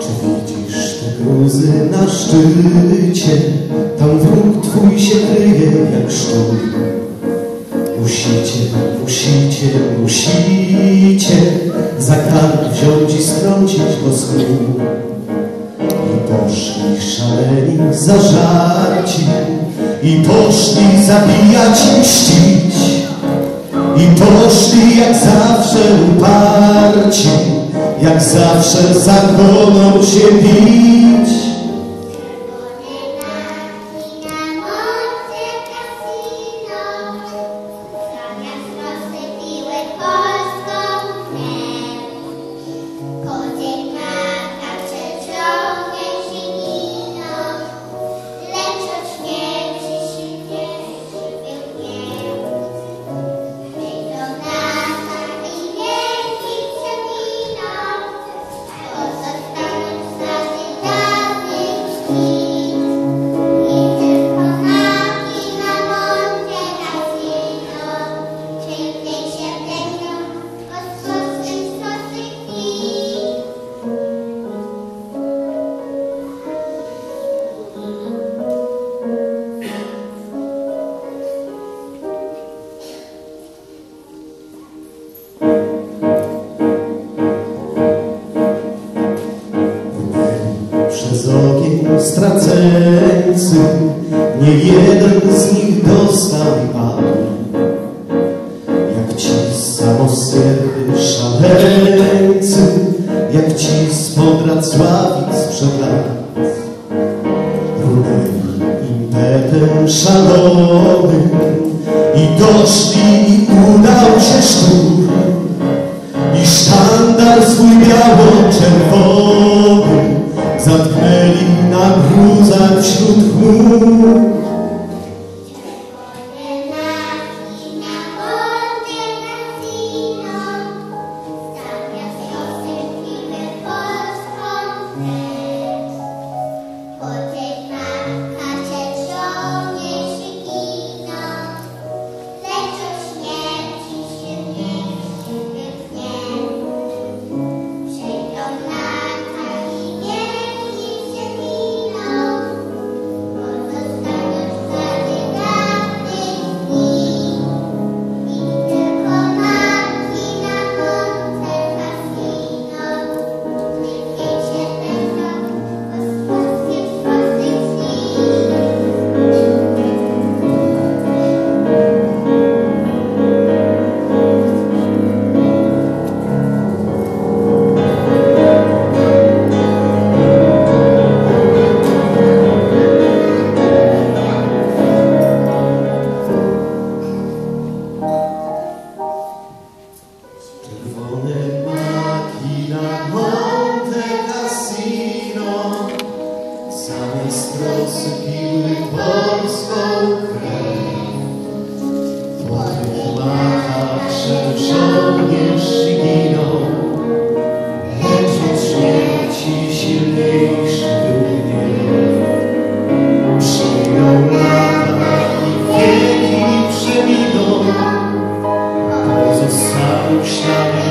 Czy widzisz te gruzy na szczycie? Tam wróg twój się kryje jak szczur. Musicie za kark wziąć i strącić go z gór. I poszli szaleni zażarci, i poszli zabijać i mścić. I poszli jak zawsze uparci, jak zawsze zakonom się bić. Przez ogień straceńcy, nie jeden z nich dostał i padł. Jak ci samosierny szaleńcy, jak ci spod Racławic sprzed lat. Rudym impetem szalonym i doszli i udał się szczur. I sztandar swój biało-czerwony zatknęli na gruzach wśród chmur. We'll be right back.